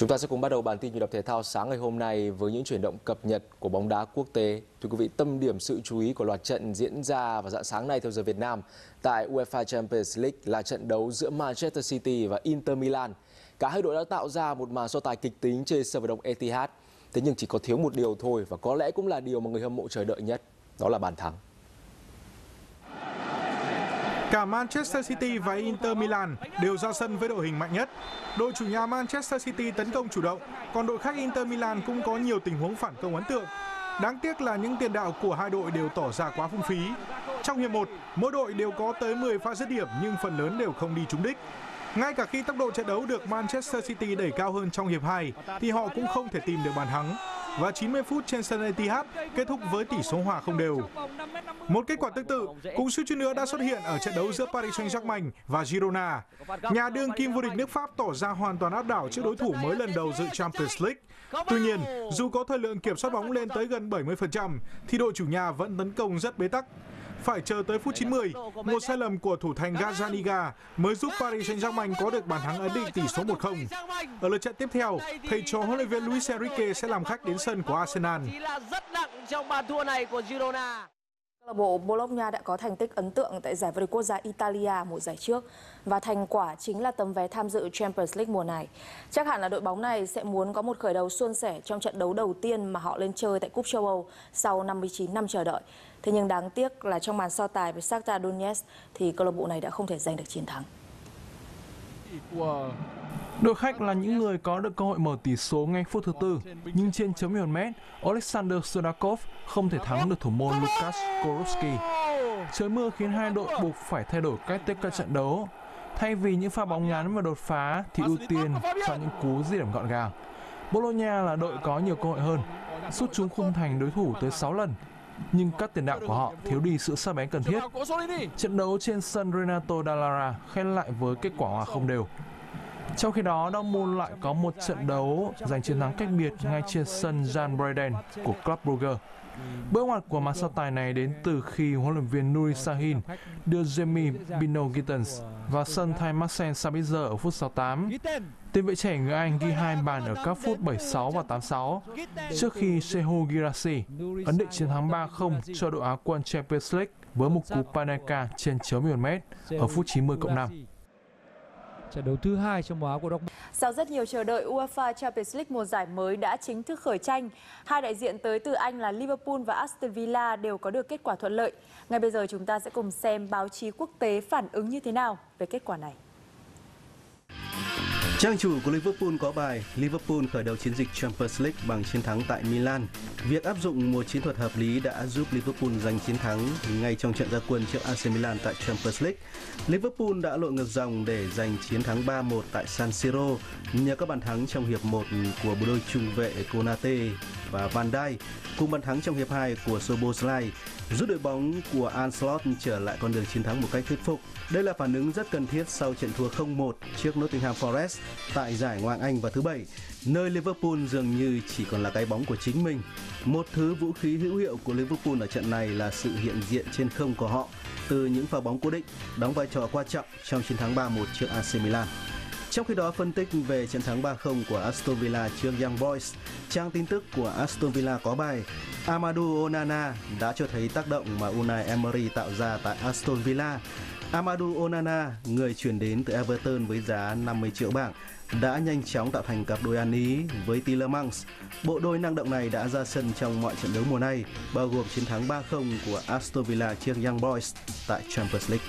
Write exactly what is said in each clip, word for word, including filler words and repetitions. Chúng ta sẽ cùng bắt đầu bản tin nhịp đập thể thao sáng ngày hôm nay với những chuyển động cập nhật của bóng đá quốc tế. Thưa quý vị, tâm điểm sự chú ý của loạt trận diễn ra vào rạng sáng nay theo giờ Việt Nam tại UEFA Champions League là trận đấu giữa Manchester City và Inter Milan. Cả hai đội đã tạo ra một màn so tài kịch tính trên sân vận động Etihad. Thế nhưng chỉ có thiếu một điều thôi, và có lẽ cũng là điều mà người hâm mộ chờ đợi nhất, đó là bàn thắng. Cả Manchester City và Inter Milan đều ra sân với đội hình mạnh nhất. Đội chủ nhà Manchester City tấn công chủ động, còn đội khách Inter Milan cũng có nhiều tình huống phản công ấn tượng. Đáng tiếc là những tiền đạo của hai đội đều tỏ ra quá phung phí. Trong hiệp một, mỗi đội đều có tới mười pha dứt điểm nhưng phần lớn đều không đi trúng đích. Ngay cả khi tốc độ trận đấu được Manchester City đẩy cao hơn trong hiệp hai thì họ cũng không thể tìm được bàn thắng. Và chín mươi phút trên sân Etihad kết thúc với tỷ số hòa không đều. Một kết quả tương tự cũng suýt chút nữa đã xuất hiện ở trận đấu giữa Paris Saint-Germain và Girona. Nhà đương kim vô địch nước Pháp tỏ ra hoàn toàn áp đảo trước đối thủ mới lần đầu dự Champions League. Tuy nhiên, dù có thời lượng kiểm soát bóng lên tới gần bảy mươi phần trăm thì đội chủ nhà vẫn tấn công rất bế tắc. Phải chờ tới phút chín mươi, một sai lầm của thủ thành Gazaniga mới giúp Paris Saint-Germain có được bàn thắng ấn định tỷ số một không. Ở lượt trận tiếp theo, thầy trò huấn luyện viên Luis Enrique sẽ làm khách đến sân của Arsenal. Câu lạc bộ Bologna đã có thành tích ấn tượng tại giải vô địch quốc gia Italia mùa giải trước, và thành quả chính là tấm vé tham dự Champions League mùa này. Chắc hẳn là đội bóng này sẽ muốn có một khởi đầu suôn sẻ trong trận đấu đầu tiên mà họ lên chơi tại Cúp châu Âu sau năm mươi chín năm chờ đợi. Thế nhưng đáng tiếc là trong màn so tài với Shakhtar Donetsk thì câu lạc bộ này đã không thể giành được chiến thắng. Đội khách là những người có được cơ hội mở tỷ số ngay phút thứ tư, nhưng trên chấm mười một mét, Oleksandr Sudakov không thể thắng được thủ môn Lukasz Koroski. Trời mưa khiến hai đội buộc phải thay đổi cách tiếp cận trận đấu. Thay vì những pha bóng ngắn và đột phá thì ưu tiên cho những cú dứt điểm gọn gàng. Bologna là đội có nhiều cơ hội hơn, sút trúng khung thành đối thủ tới sáu lần, nhưng các tiền đạo của họ thiếu đi sự sắc bén cần thiết. Trận đấu trên sân Renato Dallara khen lại với kết quả hòa không đều. Trong khi đó, Dortmund lại có một trận đấu giành chiến thắng cách biệt ngay trên sân Jan Breydel của Club Brugge. Bước ngoặt của màn so tài này đến từ khi huấn luyện viên Nuri Sahin đưa Jamie Bino Gittens vào sân thay Marcel Sabitzer ở phút sáu mươi tám. Tiền vệ trẻ người Anh ghi hai bàn ở các phút bảy mươi sáu và tám mươi sáu, trước khi Sehu Girassi ấn định chiến thắng ba không cho đội Á quân Champions League với một cú Panenka trên chấm mười một mét ở phút chín mươi cộng năm. Trận đấu thứ hai trong mùa áo của Dortmund. Sau rất nhiều chờ đợi, UEFA Champions League mùa giải mới đã chính thức khởi tranh. Hai đại diện tới từ Anh là Liverpool và Aston Villa đều có được kết quả thuận lợi. Ngay bây giờ chúng ta sẽ cùng xem báo chí quốc tế phản ứng như thế nào về kết quả này. Trang chủ của Liverpool có bài Liverpool khởi đầu chiến dịch Champions League bằng chiến thắng tại Milan. Việc áp dụng một chiến thuật hợp lý đã giúp Liverpool giành chiến thắng ngay trong trận ra quân trước a xê Milan tại Champions League. Liverpool đã lội ngược dòng để giành chiến thắng ba một tại San Siro nhờ các bàn thắng trong hiệp một của bộ đôi trung vệ Konate và Van Dijk, cùng bàn thắng trong hiệp hai của Szoboszlai, giúp đội bóng của Ancelotti trở lại con đường chiến thắng một cách thuyết phục. Đây là phản ứng rất cần thiết sau trận thua không một trước Nottingham Forest tại giải Ngoại hạng Anh vào thứ Bảy, nơi Liverpool dường như chỉ còn là cái bóng của chính mình. Một thứ vũ khí hữu hiệu của Liverpool ở trận này là sự hiện diện trên không của họ từ những pha bóng cố định, đóng vai trò quan trọng trong chiến thắng ba một trước a xê Milan. Trong khi đó, phân tích về trận thắng ba không của Aston Villa trước Young Boys, trang tin tức của Aston Villa có bài Amadou Onana đã cho thấy tác động mà Unai Emery tạo ra tại Aston Villa. Amadou Onana, người chuyển đến từ Everton với giá năm mươi triệu bảng, đã nhanh chóng tạo thành cặp đôi ăn ý với Tielemans. Bộ đôi năng động này đã ra sân trong mọi trận đấu mùa này, bao gồm chiến thắng ba không của Aston Villa trước Young Boys tại Champions League.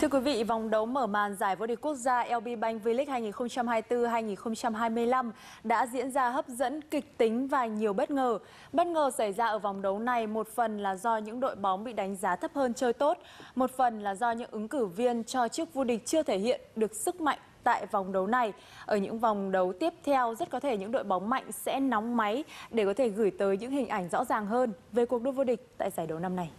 Thưa quý vị, vòng đấu mở màn giải vô địch quốc gia LPBank V-League hai nghìn không trăm hai mươi tư hai nghìn không trăm hai mươi lăm đã diễn ra hấp dẫn, kịch tính và nhiều bất ngờ. Bất ngờ xảy ra ở vòng đấu này một phần là do những đội bóng bị đánh giá thấp hơn chơi tốt, một phần là do những ứng cử viên cho chức vô địch chưa thể hiện được sức mạnh tại vòng đấu này. Ở những vòng đấu tiếp theo, rất có thể những đội bóng mạnh sẽ nóng máy để có thể gửi tới những hình ảnh rõ ràng hơn về cuộc đua vô địch tại giải đấu năm nay.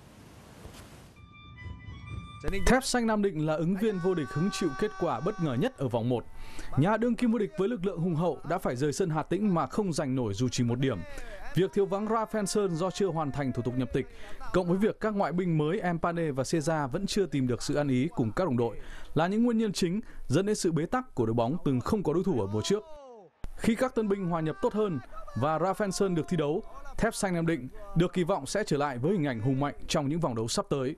Thép xanh Nam Định là ứng viên vô địch hứng chịu kết quả bất ngờ nhất ở vòng một. Nhà đương kim vô địch với lực lượng hùng hậu đã phải rời sân Hà Tĩnh mà không giành nổi dù chỉ một điểm. Việc thiếu vắng Rafenson do chưa hoàn thành thủ tục nhập tịch, cộng với việc các ngoại binh mới Empane và Cesar vẫn chưa tìm được sự ăn ý cùng các đồng đội là những nguyên nhân chính dẫn đến sự bế tắc của đội bóng từng không có đối thủ ở mùa trước. Khi các tân binh hòa nhập tốt hơn và Rafenson được thi đấu, Thép xanh Nam Định được kỳ vọng sẽ trở lại với hình ảnh hùng mạnh trong những vòng đấu sắp tới.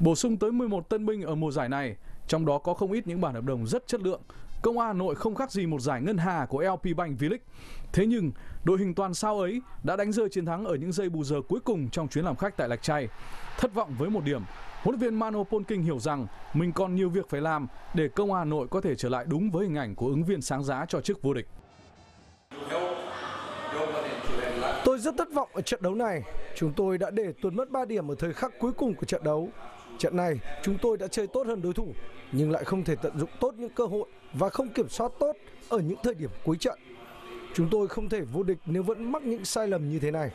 Bổ sung tới mười một tân binh ở mùa giải này, trong đó có không ít những bản hợp đồng rất chất lượng. Công An Hà Nội không khác gì một giải ngân hà của LPBank V-League. Thế nhưng, đội hình toàn sao ấy đã đánh rơi chiến thắng ở những giây bù giờ cuối cùng trong chuyến làm khách tại Lạch Tray. Thất vọng với một điểm, huấn luyện viên Mano Polking hiểu rằng mình còn nhiều việc phải làm để Công An Hà Nội có thể trở lại đúng với hình ảnh của ứng viên sáng giá cho chức vô địch. Tôi rất thất vọng ở trận đấu này. Chúng tôi đã để tuột mất ba điểm ở thời khắc cuối cùng của trận đấu. Trận này, chúng tôi đã chơi tốt hơn đối thủ, nhưng lại không thể tận dụng tốt những cơ hội và không kiểm soát tốt ở những thời điểm cuối trận. Chúng tôi không thể vô địch nếu vẫn mắc những sai lầm như thế này.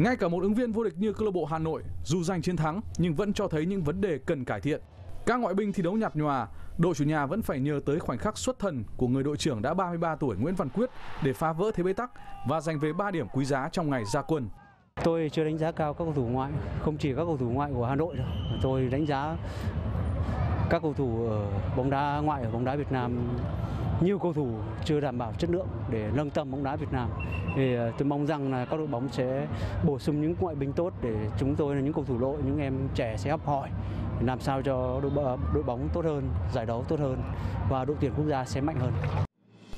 Ngay cả một ứng viên vô địch như câu lạc bộ Hà Nội, dù giành chiến thắng nhưng vẫn cho thấy những vấn đề cần cải thiện. Các ngoại binh thi đấu nhạt nhòa, đội chủ nhà vẫn phải nhờ tới khoảnh khắc xuất thần của người đội trưởng đã ba mươi ba tuổi Nguyễn Văn Quyết để phá vỡ thế bế tắc và giành về ba điểm quý giá trong ngày ra quân. Tôi chưa đánh giá cao các cầu thủ ngoại, không chỉ các cầu thủ ngoại của Hà Nội đâu. Tôi đánh giá các cầu thủ ở bóng đá ngoại ở bóng đá Việt Nam, nhiều cầu thủ chưa đảm bảo chất lượng để nâng tầm bóng đá Việt Nam. Thì tôi mong rằng là các đội bóng sẽ bổ sung những ngoại binh tốt để chúng tôi là những cầu thủ lội, những em trẻ sẽ học hỏi làm sao cho đội, đội bóng tốt hơn, giải đấu tốt hơn và đội tuyển quốc gia sẽ mạnh hơn.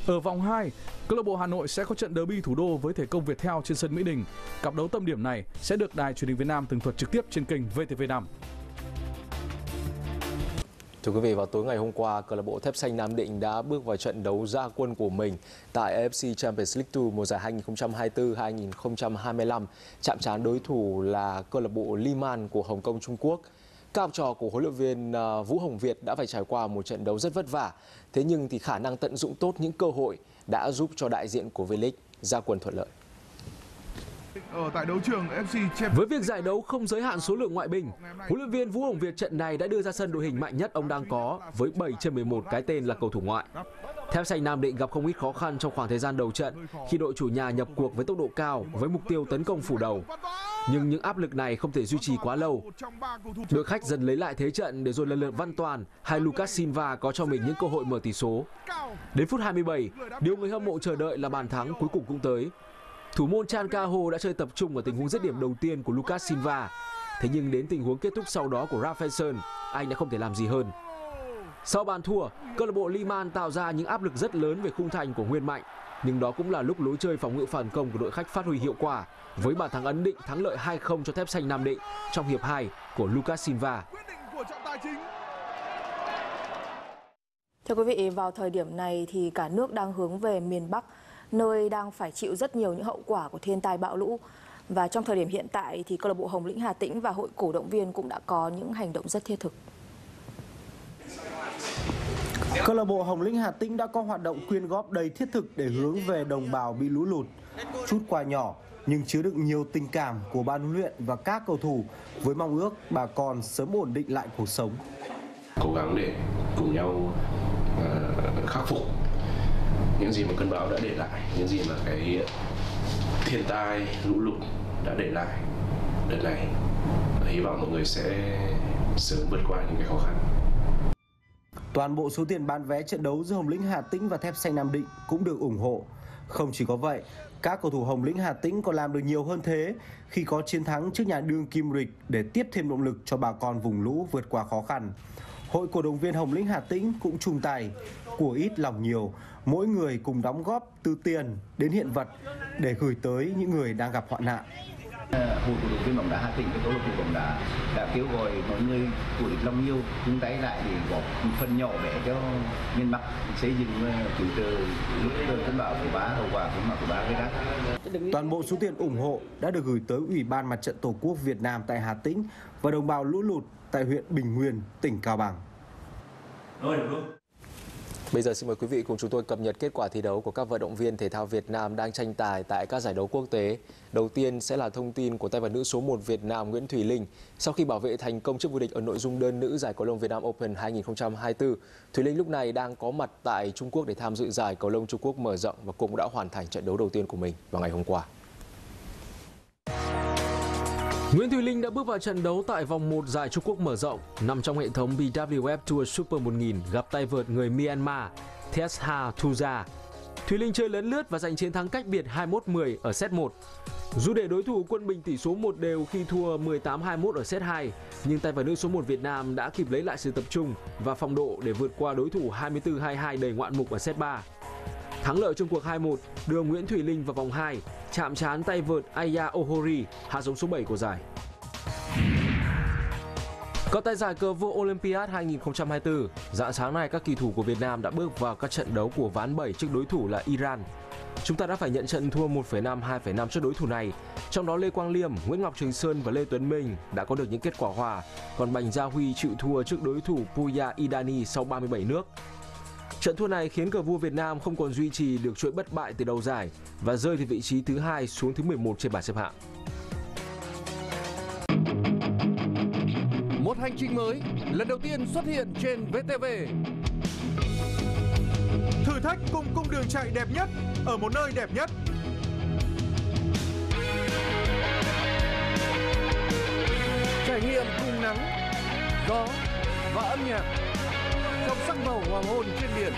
Ở vòng hai, câu lạc bộ Hà Nội sẽ có trận derby thủ đô với Thể Công Viettel trên sân Mỹ Đình. Cặp đấu tâm điểm này sẽ được Đài Truyền hình Việt Nam tường thuật trực tiếp trên kênh vê tê vê năm. Thưa quý vị, vào tối ngày hôm qua, câu lạc bộ Thép xanh Nam Định đã bước vào trận đấu ra quân của mình tại a ép xê Champions League hai mùa giải hai nghìn không trăm hai mươi tư hai nghìn không trăm hai mươi lăm, chạm trán đối thủ là câu lạc bộ Liman của Hồng Kông, Trung Quốc. Các học trò của huấn luyện viên Vũ Hồng Việt đã phải trải qua một trận đấu rất vất vả. Thế nhưng thì khả năng tận dụng tốt những cơ hội đã giúp cho đại diện của V-League ra quân thuận lợi. Ở tại đấu trường ép xê... Với việc giải đấu không giới hạn số lượng ngoại binh, huấn luyện viên Vũ Hồng Việt trận này đã đưa ra sân đội hình mạnh nhất ông đang có với bảy trên mười một cái tên là cầu thủ ngoại. Thép xanh Nam Định gặp không ít khó khăn trong khoảng thời gian đầu trận khi đội chủ nhà nhập cuộc với tốc độ cao với mục tiêu tấn công phủ đầu. Nhưng những áp lực này không thể duy trì quá lâu. Đội khách dần lấy lại thế trận để rồi lần lượt Văn Toàn hay Lucas Silva có cho mình những cơ hội mở tỷ số. Đến phút hai mươi bảy, điều người hâm mộ chờ đợi là bàn thắng cuối cùng cũng tới. Thủ môn Chan Kaho đã chơi tập trung ở tình huống dứt điểm đầu tiên của Lucas Silva. Thế nhưng đến tình huống kết thúc sau đó của Rafenson, anh đã không thể làm gì hơn. Sau bàn thua, câu lạc bộ Liman tạo ra những áp lực rất lớn về khung thành của Nguyên Mạnh. Nhưng đó cũng là lúc lối chơi phòng ngự phản công của đội khách phát huy hiệu quả với bàn thắng ấn định thắng lợi hai không cho Thép xanh Nam Định trong hiệp hai của Lucas Silva. Thưa quý vị, vào thời điểm này thì cả nước đang hướng về miền Bắc, nơi đang phải chịu rất nhiều những hậu quả của thiên tai bão lũ. Và trong thời điểm hiện tại thì câu lạc bộ Hồng Lĩnh Hà Tĩnh và Hội Cổ động viên cũng đã có những hành động rất thiết thực. Câu lạc bộ Hồng Lĩnh Hà Tĩnh đã có hoạt động quyên góp đầy thiết thực để hướng về đồng bào bị lũ lụt. Chút quà nhỏ nhưng chứa đựng nhiều tình cảm của ban huấn luyện và các cầu thủ với mong ước bà con sớm ổn định lại cuộc sống. Cố gắng để cùng nhau khắc phục những gì mà cơn bão đã để lại, những gì mà cái thiên tai lũ lụt đã để lại đợt này. Hy vọng mọi người sẽ sớm vượt qua những cái khó khăn. Toàn bộ số tiền bán vé trận đấu giữa Hồng Lĩnh Hà Tĩnh và Thép xanh Nam Định cũng được ủng hộ. Không chỉ có vậy, các cầu thủ Hồng Lĩnh Hà Tĩnh còn làm được nhiều hơn thế khi có chiến thắng trước nhà đương kim vô địch để tiếp thêm động lực cho bà con vùng lũ vượt qua khó khăn. Hội Cổ động viên Hồng Lĩnh Hà Tĩnh cũng chung tay, của ít lòng nhiều, mỗi người cùng đóng góp từ tiền đến hiện vật để gửi tới những người đang gặp hoạn nạn. Hội Cổ động viên bóng đá Hà Tĩnh và câu lạc bộ bóng đá đã kêu gọi mọi người của ít lòng nhiều chung tay lại để góp một phần nhỏ để cho miền Bắc xây dựng cứu trợ lúc cơn bão của bá hậu quả của bão của bá gây ra. Toàn bộ số tiền ủng hộ đã được gửi tới Ủy ban Mặt trận Tổ quốc Việt Nam tại Hà Tĩnh và đồng bào lũ lụt tại huyện Bình Nguyên, tỉnh Cao Bằng. Bây giờ xin mời quý vị cùng chúng tôi cập nhật kết quả thi đấu của các vận động viên thể thao Việt Nam đang tranh tài tại các giải đấu quốc tế. Đầu tiên sẽ là thông tin của tay vợt nữ số một Việt Nam Nguyễn Thủy Linh. Sau khi bảo vệ thành công chức vô địch ở nội dung đơn nữ giải cầu lông Việt Nam Open hai nghìn không trăm hai mươi tư, Thủy Linh lúc này đang có mặt tại Trung Quốc để tham dự giải cầu lông Trung Quốc mở rộng và cũng đã hoàn thành trận đấu đầu tiên của mình vào ngày hôm qua. Nguyễn Thủy Linh đã bước vào trận đấu tại vòng một giải Trung Quốc mở rộng, nằm trong hệ thống bê vê ép Tour Super một nghìn gặp tay vợt người Myanmar Tha Thuja. Thủy Linh chơi lấn lướt và giành chiến thắng cách biệt hai mươi mốt mười ở set một. Dù để đối thủ quân bình tỷ số một đều khi thua mười tám hai mươi mốt ở set hai, nhưng tay vợt nữ số một Việt Nam đã kịp lấy lại sự tập trung và phong độ để vượt qua đối thủ hai mươi tư hai mươi hai đầy ngoạn mục ở set ba. Thắng lợi trong cuộc hai một đưa Nguyễn Thủy Linh vào vòng hai, chạm trán tay vợt Aya Ohori, hạt giống số bảy của giải. Còn tại giải cờ vua Olympiad hai nghìn không trăm hai mươi tư, rạng sáng nay các kỳ thủ của Việt Nam đã bước vào các trận đấu của ván bảy trước đối thủ là Iran. Chúng ta đã phải nhận trận thua một phẩy năm hai phẩy năm trước đối thủ này, trong đó Lê Quang Liêm, Nguyễn Ngọc Trường Sơn và Lê Tuấn Minh đã có được những kết quả hòa, còn Bành Gia Huy chịu thua trước đối thủ Puya Idani sau ba mươi bảy nước. Trận thua này khiến cờ vua Việt Nam không còn duy trì được chuỗi bất bại từ đầu giải và rơi từ vị trí thứ hai xuống thứ mười một trên bảng xếp hạng. Một hành trình mới lần đầu tiên xuất hiện trên vê tê vê. Thử thách cùng cung đường chạy đẹp nhất ở một nơi đẹp nhất. Trải nghiệm cùng nắng, gió và âm nhạc trong sắc màu hoàng hôn trên biển.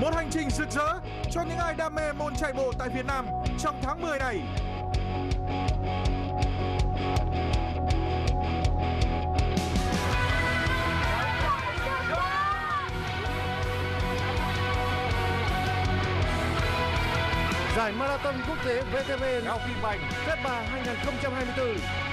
Một hành trình rực rỡ cho những ai đam mê môn chạy bộ tại Việt Nam trong tháng mười này. Giải Marathon Quốc tế vê tê vê Ngọc Kim Bành Kết Bà hai nghìn không trăm hai mươi tư.